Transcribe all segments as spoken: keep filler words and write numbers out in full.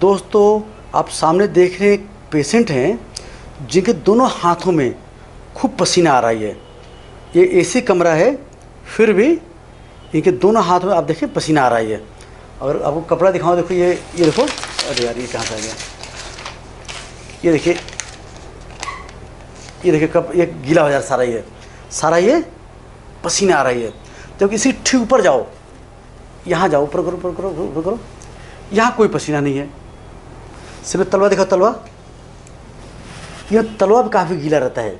दोस्तों आप सामने देख रहे एक पेशेंट हैं जिनके दोनों हाथों में खूब पसीना आ रही है। ये एसी कमरा है फिर भी इनके दोनों हाथ में आप देखें पसीना आ रही है। अगर आपको कपड़ा दिखाऊं, देखो ये ये देखो, अरे यार ये कहाँ से आ गया, ये देखिए ये देखिए कप ये गीला हो जा रहा, सारा ये सारा ये पसीना आ रही है। जब इसी ठीक ऊपर जाओ, यहाँ जाओ, ऊपर करो ऊपर करो ऊपर करो, यहाँ कोई पसीना नहीं है। सिर्फ तलवा देखो, तलवा, यह तलवा भी काफ़ी गीला रहता है,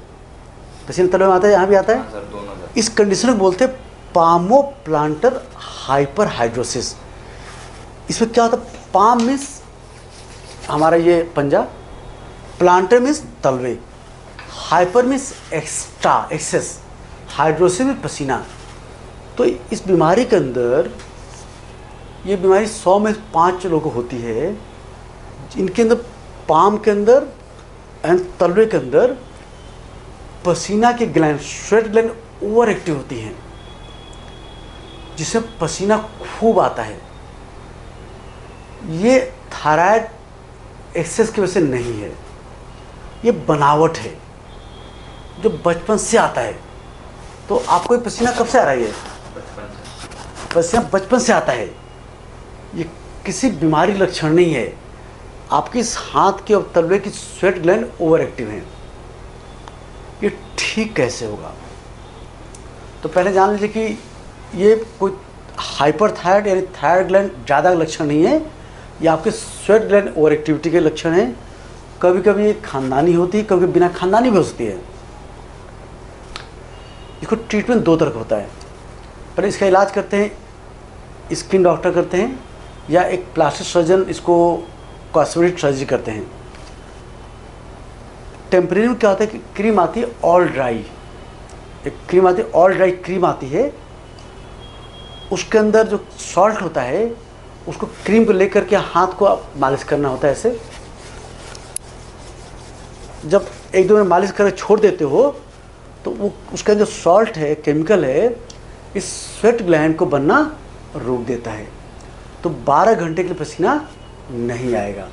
पसीना तलवा में आता है, यहाँ भी आता है। इस कंडीशन को बोलते हैं पामो प्लांटर हाइपरहाइड्रोसिस। इसमें क्या होता है, पाम मीन्स हमारा ये पंजा, प्लांटर मीन्स तलवे, hyper means extra excess, hidrosis में पसीना। तो इस बीमारी के अंदर, ये बीमारी सौ में पाँच लोगों को होती है, इनके अंदर पाम के अंदर एंड तलवे के अंदर पसीना के gland, sweat gland over active होती हैं, जिससे पसीना खूब आता है। ये थायराइड एक्सेस की वजह से नहीं है, ये बनावट है जो बचपन से आता है। तो आपको ये पसीना कब से आ रही है? पसीना बचपन से आता है, ये किसी बीमारी लक्षण नहीं है। आपके इस हाथ के और तलवे की स्वेट ग्लैंड ओवर एक्टिव हैं। ये ठीक कैसे होगा? तो पहले जान लीजिए कि ये कोई हाइपरथायराइड यानी थायराइड ग्लैंड ज़्यादा लक्षण नहीं है, ये आपके स्वेट ग्लैंड ओवर एक्टिविटी के लक्षण हैं। कभी कभी ये खानदानी होती है, कभी बिना खानदानी भी हो सकती है। इसको ट्रीटमेंट दो तरह का होता है, पहले इसका इलाज करते हैं, स्किन डॉक्टर करते हैं, या एक प्लास्टिक सर्जन इसको कॉस्मेटिक सर्जरी करते हैं। टेम्परेरी में क्या होता है कि क्रीम आती है ऑल ड्राई, एक क्रीम आती है ऑल ड्राई क्रीम आती है, उसके अंदर जो सॉल्ट होता है उसको क्रीम को लेकर के हाथ को आप मालिश करना होता है ऐसे। जब एक दो मिनट मालिश करके छोड़ देते हो तो वो उसका जो सॉल्ट है, केमिकल है, इस स्वेट ग्लैंड को बनना रोक देता है। तो बारह घंटे के लिए पसीना नहीं आएगा,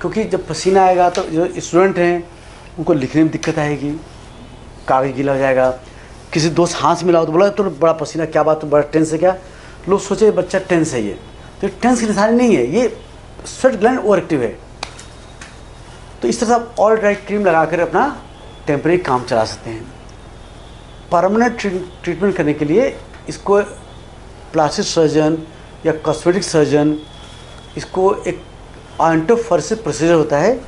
क्योंकि जब पसीना आएगा तो जो स्टूडेंट हैं उनको लिखने में दिक्कत आएगी, कागज़ गीला हो जाएगा। किसी दोस्त हाथ से मिला हो तो बोला तो बड़ा पसीना, क्या बात, तो बड़ा टेंस है, क्या लोग सोचे बच्चा टेंस है। ये तो टेंस की निशानी नहीं है, ये स्वेट ग्लैंड ओवर एक्टिव है। तो इस तरह से आप ऑल ड्राई क्रीम लगा कर अपना टेम्परेरी काम चला सकते हैं। परमानेंट ट्रीटमेंट करने के लिए इसको प्लास्टिक सर्जन या कॉस्मेटिक सर्जन, इसको एक ऑइंटोफोरेसिस प्रोसीजर होता है,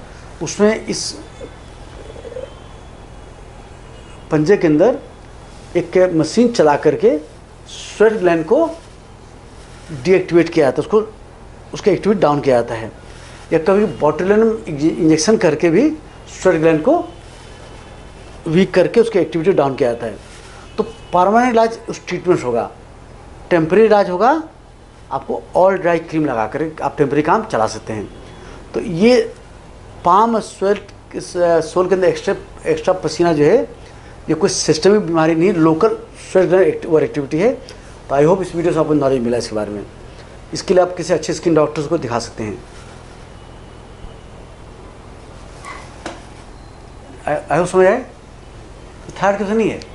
उसमें इस पंजे के अंदर एक मशीन चला करके स्वेट ग्लैंड को डीएक्टिवेट किया जाता है, उसको उसके एक्टिविटी डाउन किया जाता है। या कभी बॉटुलिनम इंजेक्शन करके भी स्वेट ग्लैंड को वीक करके उसके एक्टिविटी डाउन किया जाता है। तो परमानेंट इलाज उस ट्रीटमेंट होगा, टेम्परेरी इलाज होगा, आपको ऑल ड्राई क्रीम लगा कर आप टेम्परेरी काम चला सकते हैं। तो ये पाम स्वेट सोल के अंदर एक्स्ट्रा एक्स्ट्रा पसीना जो है, ये कोई सिस्टमिक बीमारी नहीं, local sweat gland over activity है। तो आई होप इस वीडियो से आपको नॉलेज मिला इसके बारे में। इसके लिए आप किसी अच्छे स्किन डॉक्टर्स को दिखा सकते हैं। आई होप समझ आए, थायराइड कैसे नहीं है।